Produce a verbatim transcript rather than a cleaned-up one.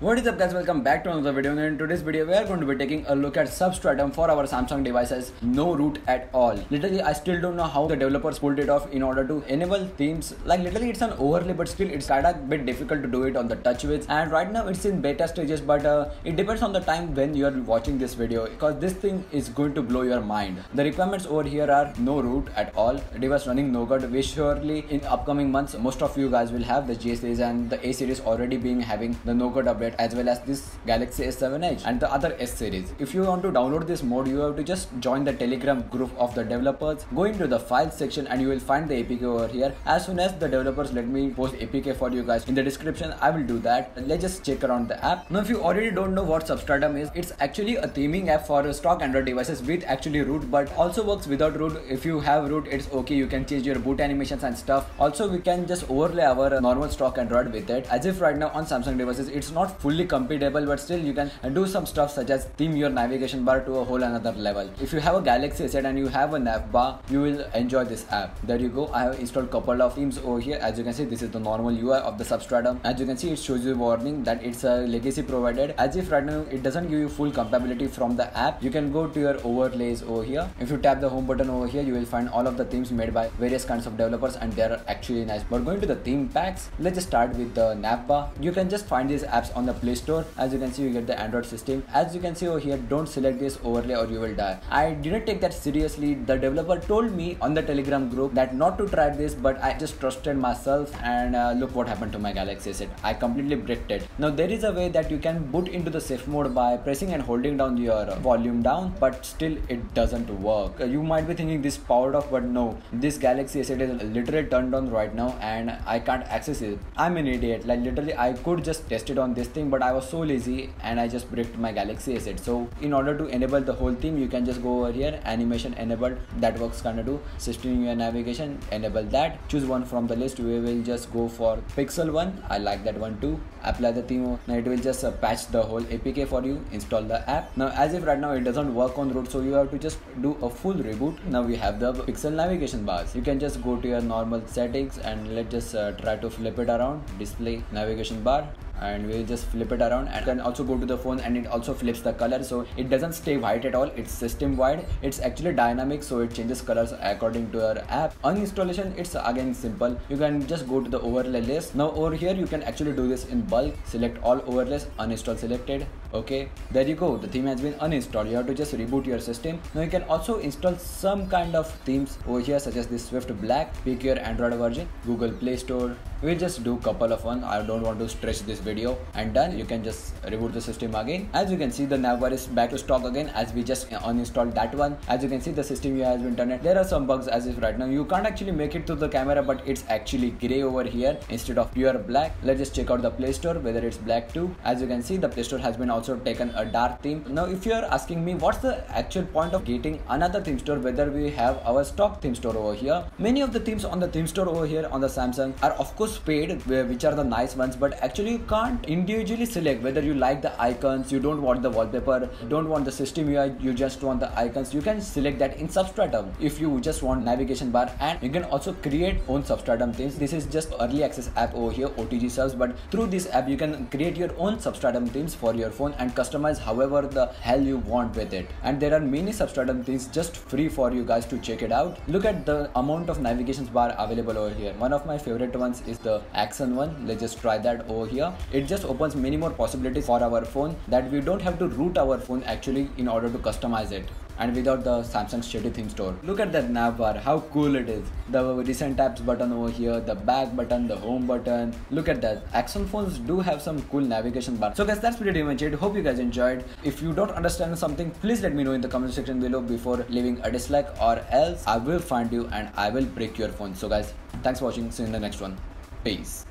What is up guys, welcome back to another video. And in today's video we are going to be taking a look at Substratum for our Samsung devices. No root at all. Literally I still don't know how the developers pulled it off in order to enable themes. Like literally it's an overlay, but still it's kind of bit difficult to do it on the TouchWiz, and right now it's in beta stages, but uh, it depends on the time when you are watching this video, because this thing is going to blow your mind. The requirements over here are no root at all, device running Nougat, which surely in upcoming months most of you guys will have the J series and the A series already being having the Nougat update, as well as this Galaxy S seven Edge and the other S series. If you want to download this mod, you have to just join the Telegram group of the developers, go into the file section and you will find the A P K over here. As soon as the developers let me post A P K for you guys in the description, I will do that. Let's just check around the app. Now if you already don't know what Substratum is, it's actually a theming app for stock Android devices with actually root, but also works without root. If you have root, it's okay, you can change your boot animations and stuff. Also we can just overlay our normal stock Android with it, as if right now on Samsung devices it's not fully compatible, but still you can do some stuff such as theme your navigation bar to a whole another level. If you have a Galaxy S eight and you have a nav bar, you will enjoy this app. There you go, I have installed couple of themes over here. As you can see, this is the normal U I of the Substratum. As you can see, it shows you warning that it's a legacy provided, as if right now it doesn't give you full compatibility from the app. You can go to your overlays over here. If you tap the home button over here, you will find all of the themes made by various kinds of developers, and they are actually nice. But going to the theme packs, let's just start with the nav bar. You can just find these apps on the Play Store. As you can see, you get the Android system. As you can see over here, don't select this overlay or you will die. I didn't take that seriously. The developer told me on the Telegram group that not to try this, but I just trusted myself, and uh, look what happened to my Galaxy S eight. I completely bricked it. Now there is a way that you can boot into the safe mode by pressing and holding down your volume down, but still it doesn't work. You might be thinking this powered off, but no, this Galaxy S eight is literally turned on right now and I can't access it. I'm an idiot. Like literally I could just test it on this thing, but I was so lazy and I just bricked my Galaxy S eight. So in order to enable the whole thing, you can just go over here, animation enabled, that works kind of do, system U I navigation, enable that, choose one from the list. We will just go for Pixel one, I like that one too, apply the theme. Now it will just uh, patch the whole A P K for you, install the app. Now as if right now it doesn't work on root, so you have to just do a full reboot. Now we have the Pixel navigation bars. You can just go to your normal settings and let's just uh, try to flip it around, display navigation bar, and we'll just flip it around. And can also go to the phone and it also flips the color, so it doesn't stay white at all, it's system wide, it's actually dynamic, so it changes colors according to your app. On installation, it's again simple, you can just go to the overlay list. Now over here you can actually do this in bulk, select all overlays, uninstall selected. Okay, there you go, the theme has been uninstalled. You have to just reboot your system. Now you can also install some kind of themes over here, such as this Swift Black. Pick your Android version, Google Play Store. We'll just do couple of one, I don't want to stretch this video, and done. You can just reboot the system again. As you can see, the navbar is back to stock again, as we just uninstalled that one. As you can see, the system U I has been turned. There are some bugs, as if right now you can't actually make it to the camera, but it's actually gray over here instead of pure black. Let's just check out the Play Store whether it's black too. As you can see, the Play Store has been also taken a dark theme. Now if you are asking me what's the actual point of getting another theme store, whether we have our stock theme store over here, many of the themes on the theme store over here on the Samsung are of course paid, which are the nice ones, but actually you can't individually select whether you like the icons, you don't want the wallpaper, don't want the system U I, you just want the icons. You can select that in Substratum if you just want navigation bar, and you can also create own Substratum themes. This is just early access app over here, O T G serves, but through this app you can create your own Substratum themes for your phone and customize however the hell you want with it. And there are many Substratum things just free for you guys to check it out. Look at the amount of navigation bar available over here. One of my favorite ones is the action one. Let's just try that over here. It just opens many more possibilities for our phone, that we don't have to root our phone actually in order to customize it, and without the Samsung shitty theme store. Look at that nav bar, how cool it is. The recent apps button over here, the back button, the home button. Look at that. Axon phones do have some cool navigation bar. So guys, that's pretty much it. Hope you guys enjoyed. If you don't understand something, please let me know in the comment section below before leaving a dislike, or else I will find you and I will break your phone. So guys, thanks for watching. See you in the next one. Peace.